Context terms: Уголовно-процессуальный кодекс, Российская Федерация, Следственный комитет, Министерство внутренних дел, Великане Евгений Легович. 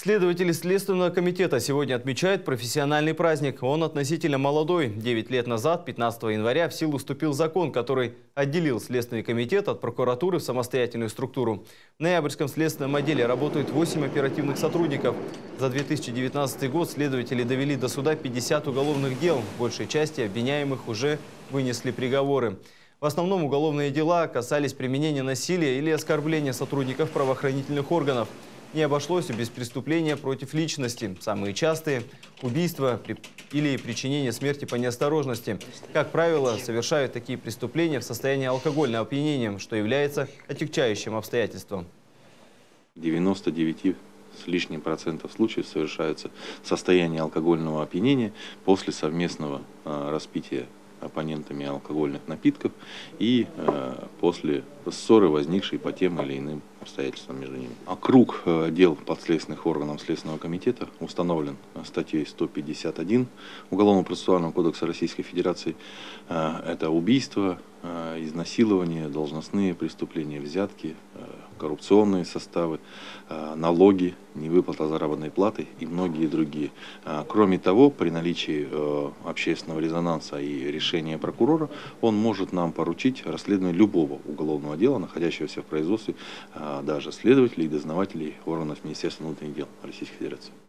Следователи Следственного комитета сегодня отмечают профессиональный праздник. Он относительно молодой. 9 лет назад, 15 января, в силу вступил закон, который отделил Следственный комитет от прокуратуры в самостоятельную структуру. В ноябрьском следственном отделе работают 8 оперативных сотрудников. За 2019 год следователи довели до суда 50 уголовных дел. В большей части обвиняемых уже вынесли приговоры. В основном уголовные дела касались применения насилия или оскорбления сотрудников правоохранительных органов. Не обошлось и без преступления против личности. Самые частые – убийства или причинение смерти по неосторожности. Как правило, совершают такие преступления в состоянии алкогольного опьянения, что является отягчающим обстоятельством. 99 с лишним процентов случаев совершаются в состоянии алкогольного опьянения после совместного распития оппонентами алкогольных напитков и после ссоры, возникшей по тем или иным обстоятельствам между ними. А круг дел подследственных органов Следственного комитета установлен статьей 151 Уголовно-процессуального кодекса Российской Федерации. Это убийство, изнасилование, должностные преступления, взятки, коррупционные составы, налоги, невыплата заработной платы и многие другие. Кроме того, при наличии общественного резонанса и решения прокурора, он может нам поручить расследование любого уголовного дела, находящегося в производстве даже следователей и дознавателей органов Министерства внутренних дел Российской Федерации.